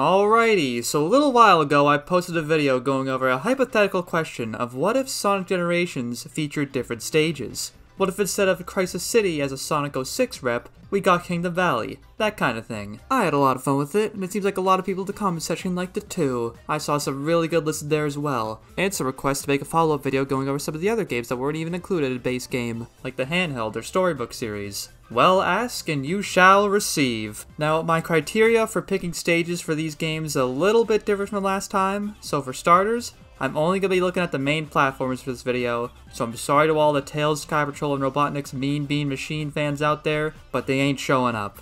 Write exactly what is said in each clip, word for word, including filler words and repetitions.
Alrighty, so a little while ago I posted a video going over a hypothetical question of what if Sonic Generations featured different stages? What if instead of Crisis City as a Sonic oh six rep, we got Kingdom Valley? That kind of thing. I had a lot of fun with it, and it seems like a lot of people in the comment section liked it too. I saw some really good lists there as well, and some requests to make a follow-up video going over some of the other games that weren't even included in base game, like the handheld or storybook series. Well, ask and you shall receive. Now, my criteria for picking stages for these games is a little bit different from last time, so for starters, I'm only going to be looking at the main platformers for this video, so I'm sorry to all the Tails Sky Patrol and Robotnik's Mean Bean Machine fans out there, but they ain't showing up.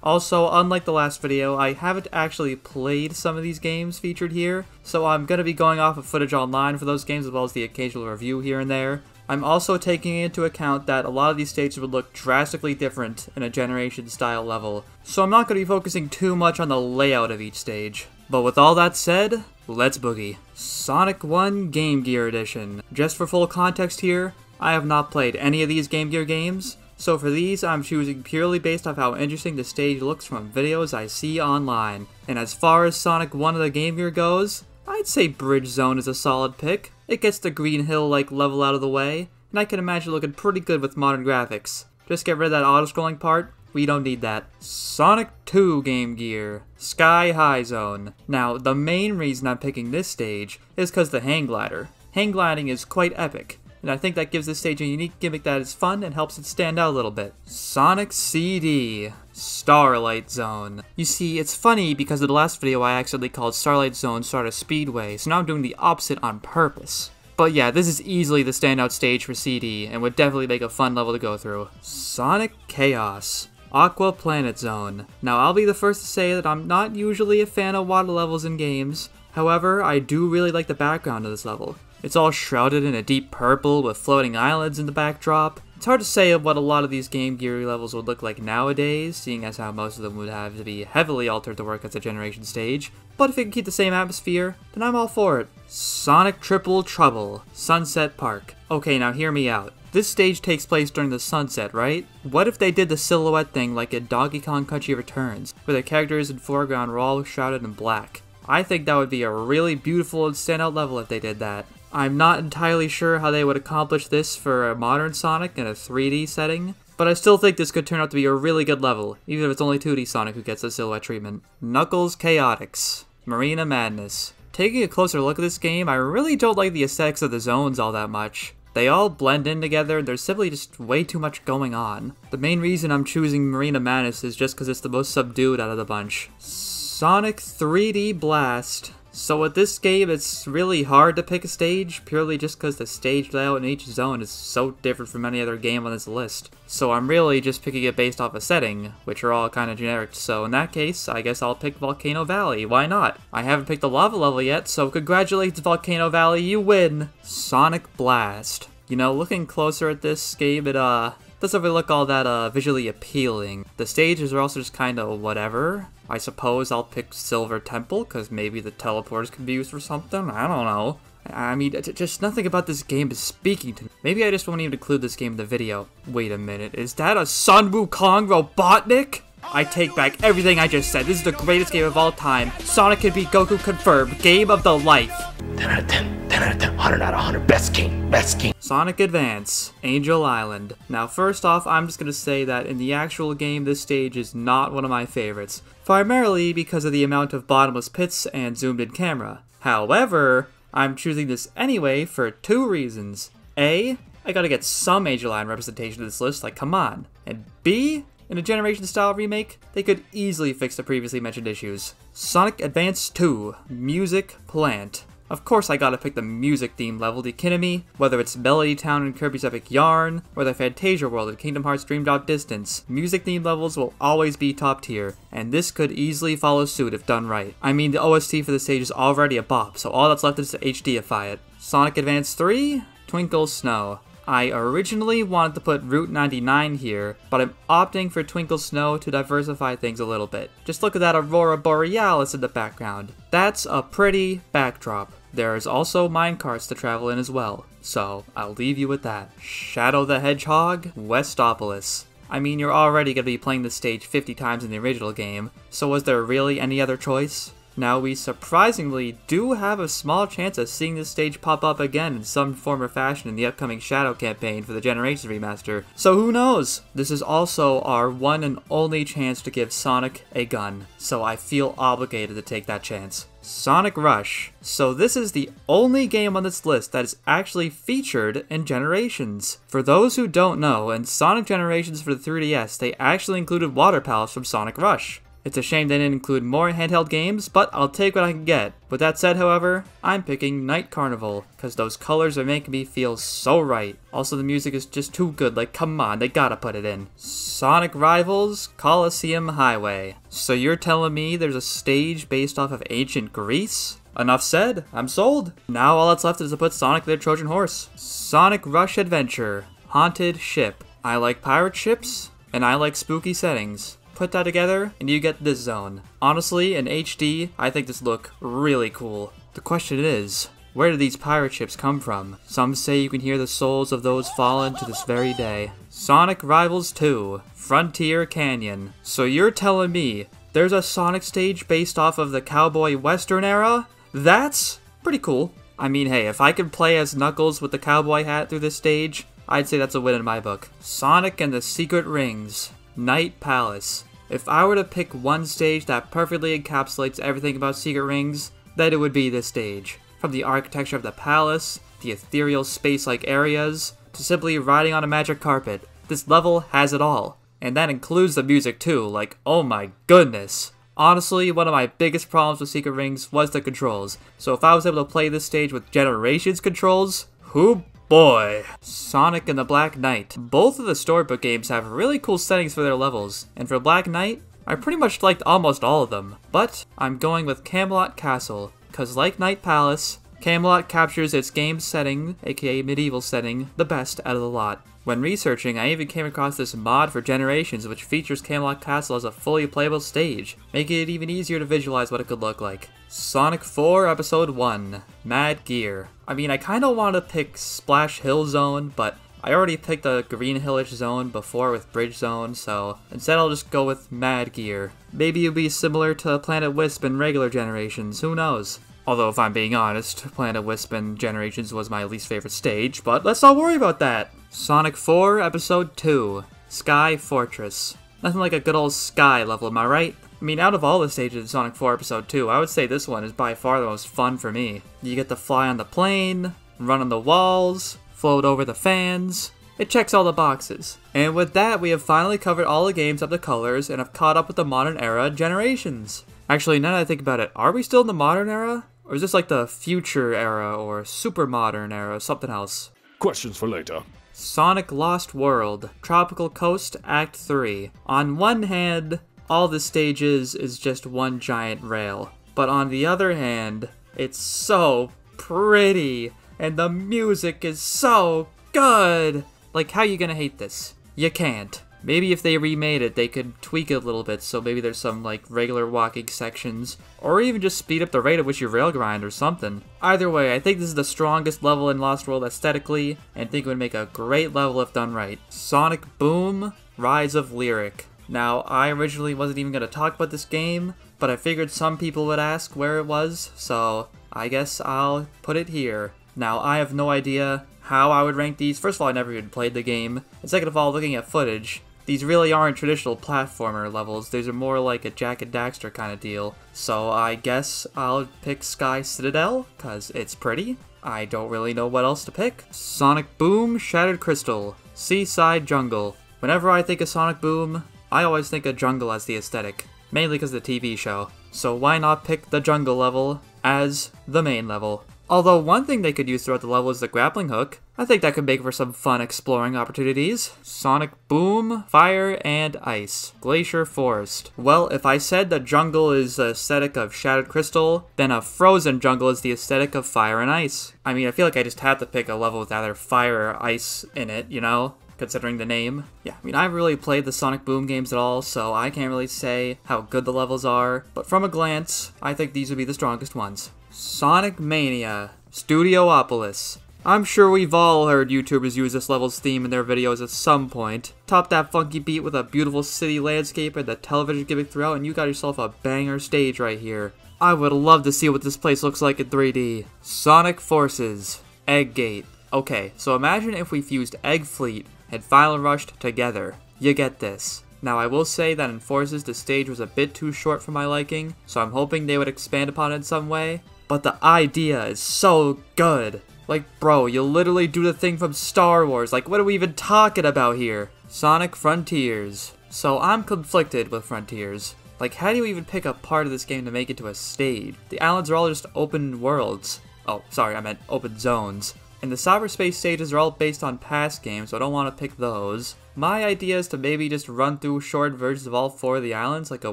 Also, unlike the last video, I haven't actually played some of these games featured here, so I'm going to be going off of footage online for those games as well as the occasional review here and there. I'm also taking into account that a lot of these stages would look drastically different in a generation style level, so I'm not going to be focusing too much on the layout of each stage. But with all that said, let's boogie. Sonic one Game Gear Edition. Just for full context here, I have not played any of these Game Gear games, so for these I'm choosing purely based off how interesting the stage looks from videos I see online. And as far as Sonic one of the Game Gear goes, I'd say Bridge Zone is a solid pick. It gets the Green Hill-like level out of the way, and I can imagine looking pretty good with modern graphics. Just get rid of that auto-scrolling part, we don't need that. Sonic two Game Gear, Sky High Zone. Now, the main reason I'm picking this stage is because the hang glider. Hang gliding is quite epic, and I think that gives this stage a unique gimmick that is fun and helps it stand out a little bit. Sonic C D, Starlight Zone. You see, it's funny because in the last video I accidentally called Starlight Zone sort of Speedway, so now I'm doing the opposite on purpose. But yeah, this is easily the standout stage for C D, and would definitely make a fun level to go through. Sonic Chaos, Aqua Planet Zone. Now, I'll be the first to say that I'm not usually a fan of water levels in games, however, I do really like the background of this level. It's all shrouded in a deep purple with floating islands in the backdrop. It's hard to say what a lot of these Game Gear levels would look like nowadays, seeing as how most of them would have to be heavily altered to work as a generation stage, but if it can keep the same atmosphere, then I'm all for it. Sonic Triple Trouble, Sunset Park. Okay, now hear me out. This stage takes place during the sunset, right? What if they did the silhouette thing like in Donkey Kong Country Returns, where the characters in foreground were all shrouded in black? I think that would be a really beautiful and standout level if they did that. I'm not entirely sure how they would accomplish this for a modern Sonic in a three D setting, but I still think this could turn out to be a really good level, even if it's only two D Sonic who gets the silhouette treatment. Knuckles Chaotix, Marina Madness. Taking a closer look at this game, I really don't like the aesthetics of the zones all that much. They all blend in together, and there's simply just way too much going on. The main reason I'm choosing Marina Madness is just because it's the most subdued out of the bunch. Sonic three D Blast. So with this game, it's really hard to pick a stage, purely just because the stage layout in each zone is so different from any other game on this list. So I'm really just picking it based off a setting, which are all kind of generic, so in that case, I guess I'll pick Volcano Valley, why not? I haven't picked the lava level yet, so congratulations Volcano Valley, you win! Sonic Blast. You know, looking closer at this game, it uh... doesn't really look all that uh, visually appealing. The stages are also just kind of whatever. I suppose I'll pick Silver Temple, because maybe the teleporters can be used for something, I don't know. I mean, just nothing about this game is speaking to me. Maybe I just won't even include this game in the video. Wait a minute, is that a Sun Wukong Robotnik? I take back everything I just said, this is the greatest game of all time. Sonic can beat Goku confirmed, game of the life. ten out of ten. ten out of ten, one hundred out of one hundred, best game, best game. Sonic Advance, Angel Island. Now first off, I'm just gonna say that in the actual game, this stage is not one of my favorites, primarily because of the amount of bottomless pits and zoomed in camera. However, I'm choosing this anyway for two reasons. A, I gotta get some Angel Island representation to this list, like come on. And B, in a generation style remake, they could easily fix the previously mentioned issues. Sonic Advance two, Music Plant. Of course I gotta pick the music theme level, the Kinami, whether it's Melody Town in Kirby's Epic Yarn, or the Fantasia World in Kingdom Hearts Dream Drop Distance. Music theme levels will always be top tier, and this could easily follow suit if done right. I mean, the O S T for the stage is already a bop, so all that's left is to H D ify it. Sonic Advance three, Twinkle Snow. I originally wanted to put Route ninety-nine here, but I'm opting for Twinkle Snow to diversify things a little bit. Just look at that Aurora Borealis in the background. That's a pretty backdrop. There is also minecarts to travel in as well, so I'll leave you with that. Shadow the Hedgehog, Westopolis. I mean, you're already going to be playing this stage fifty times in the original game, so was there really any other choice? Now, we surprisingly do have a small chance of seeing this stage pop up again in some form or fashion in the upcoming Shadow campaign for the Generations remaster, so who knows? This is also our one and only chance to give Sonic a gun, so I feel obligated to take that chance. Sonic Rush. So this is the only game on this list that is actually featured in Generations. For those who don't know, in Sonic Generations for the three D S, they actually included water pallets from Sonic Rush. It's a shame they didn't include more handheld games, but I'll take what I can get. With that said, however, I'm picking Night Carnival, because those colors are making me feel so right. Also, the music is just too good, like, come on, they gotta put it in. Sonic Rivals, Colosseum Highway. So you're telling me there's a stage based off of ancient Greece? Enough said, I'm sold. Now all that's left is to put Sonic the Trojan Horse. Sonic Rush Adventure, Haunted Ship. I like pirate ships, and I like spooky settings. Put that together, and you get this zone. Honestly, in H D, I think this look really cool. The question is, where do these pirate ships come from? Some say you can hear the souls of those fallen to this very day. Sonic Rivals two, Frontier Canyon. So you're telling me there's a Sonic stage based off of the cowboy western era? That's pretty cool. I mean, hey, if I could play as Knuckles with the cowboy hat through this stage, I'd say that's a win in my book. Sonic and the Secret Rings. Night Palace. If I were to pick one stage that perfectly encapsulates everything about Secret Rings, then it would be this stage. From the architecture of the palace, the ethereal space-like areas, to simply riding on a magic carpet, this level has it all. And that includes the music too, like, oh my goodness. Honestly, one of my biggest problems with Secret Rings was the controls, so if I was able to play this stage with Generations controls, who boy. Sonic and the Black Knight. Both of the storybook games have really cool settings for their levels, and for Black Knight, I pretty much liked almost all of them. But I'm going with Camelot Castle, cause like Night Palace, Camelot captures its game setting, aka medieval setting, the best out of the lot. When researching, I even came across this mod for Generations which features Camelot Castle as a fully playable stage, making it even easier to visualize what it could look like. Sonic four Episode one, Mad Gear. I mean, I kinda wanna pick Splash Hill Zone, but I already picked the Green Hillish Zone before with Bridge Zone, so instead I'll just go with Mad Gear. Maybe it'll be similar to Planet Wisp in regular Generations, who knows? Although, if I'm being honest, Planet Wisp in Generations was my least favorite stage, but let's not worry about that! Sonic four Episode two, Sky Fortress. Nothing like a good old sky level, am I right? I mean, out of all the stages in Sonic four Episode two, I would say this one is by far the most fun for me. You get to fly on the plane, run on the walls, float over the fans. It checks all the boxes. And with that, we have finally covered all the games up to Colors and have caught up with the modern era Generations. Actually, now that I think about it, are we still in the modern era? Or is this like the future era or super modern era or something else? Questions for later. Sonic Lost World, Tropical Coast, Act three. On one hand, all the stages is just one giant rail, but on the other hand, it's so pretty, and the music is so good! Like, how you gonna hate this? You can't. Maybe if they remade it, they could tweak it a little bit, so maybe there's some, like, regular walking sections, or even just speed up the rate at which you rail grind or something. Either way, I think this is the strongest level in Lost World aesthetically, and think it would make a great level if done right. Sonic Boom, Rise of Lyric. Now, I originally wasn't even going to talk about this game, but I figured some people would ask where it was, so I guess I'll put it here. Now, I have no idea how I would rank these. First of all, I never even played the game, and second of all, looking at footage, these really aren't traditional platformer levels, these are more like a Jack and Daxter kind of deal. So I guess I'll pick Sky Citadel, cause it's pretty. I don't really know what else to pick. Sonic Boom, Shattered Crystal, Seaside Jungle. Whenever I think of Sonic Boom, I always think of jungle as the aesthetic, mainly cause of the T V show. So why not pick the jungle level as the main level? Although one thing they could use throughout the level is the grappling hook. I think that could make for some fun exploring opportunities. Sonic Boom, Fire and Ice, Glacier Forest. Well, if I said the jungle is the aesthetic of Shattered Crystal, then a frozen jungle is the aesthetic of Fire and Ice. I mean, I feel like I just have to pick a level with either fire or ice in it, you know? Considering the name. Yeah, I mean, I haven't really played the Sonic Boom games at all, so I can't really say how good the levels are, but from a glance, I think these would be the strongest ones. Sonic Mania, Studiopolis. I'm sure we've all heard YouTubers use this level's theme in their videos at some point. Top that funky beat with a beautiful city landscape and the television gimmick throughout, and you got yourself a banger stage right here. I would love to see what this place looks like in three D. Sonic Forces. Egg Gate. Okay, so imagine if we fused Egg Fleet and Final Rush together. You get this. Now I will say that in Forces the stage was a bit too short for my liking, so I'm hoping they would expand upon it in some way, but the idea is so good. Like bro, you literally do the thing from Star Wars, like what are we even talking about here? Sonic Frontiers. So I'm conflicted with Frontiers. Like how do you even pick a part of this game to make it to a stage? The islands are all just open worlds. Oh, sorry, I meant open zones. And the cyberspace stages are all based on past games, so I don't want to pick those. My idea is to maybe just run through short versions of all four of the islands, like a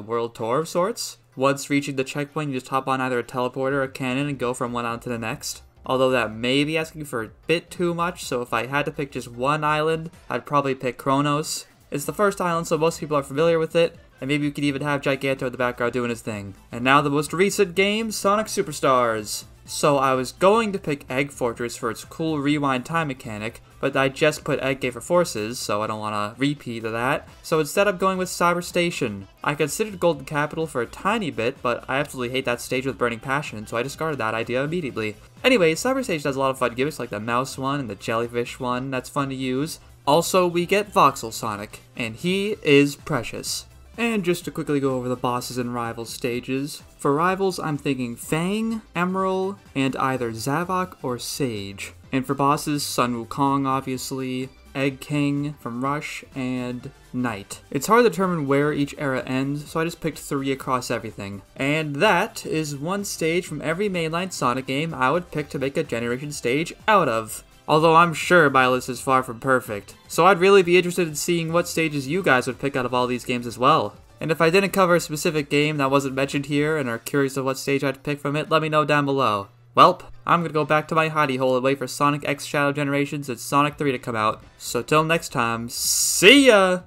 world tour of sorts. Once reaching the checkpoint, you just hop on either a teleporter or a cannon and go from one island to the next. Although that may be asking for a bit too much, so if I had to pick just one island, I'd probably pick Kronos. It's the first island, so most people are familiar with it, and maybe you could even have Giganto in the background doing his thing. And now the most recent game, Sonic Superstars. So I was going to pick Egg Fortress for its cool rewind time mechanic, but I just put Egg Gate for Forces, so I don't want to repeat of that. So instead I'm going with Cyber Station. I considered Golden Capital for a tiny bit, but I absolutely hate that stage with burning passion, so I discarded that idea immediately. Anyway, Cyber Station has a lot of fun gimmicks like the mouse one and the jellyfish one, that's fun to use. Also, we get Voxel Sonic, and he is precious. And just to quickly go over the bosses and rival stages. For rivals, I'm thinking Fang, Emerald, and either Zavok or Sage. And for bosses, Sun Wukong, obviously, Egg King from Rush, and Knight. It's hard to determine where each era ends, so I just picked three across everything. And that is one stage from every mainline Sonic game I would pick to make a generation stage out of. Although I'm sure my list is far from perfect, so I'd really be interested in seeing what stages you guys would pick out of all these games as well. And if I didn't cover a specific game that wasn't mentioned here and are curious of what stage I'd pick from it, let me know down below. Welp, I'm gonna go back to my hidey hole and wait for Sonic X Shadow Generations and Sonic three to come out. So till next time, see ya!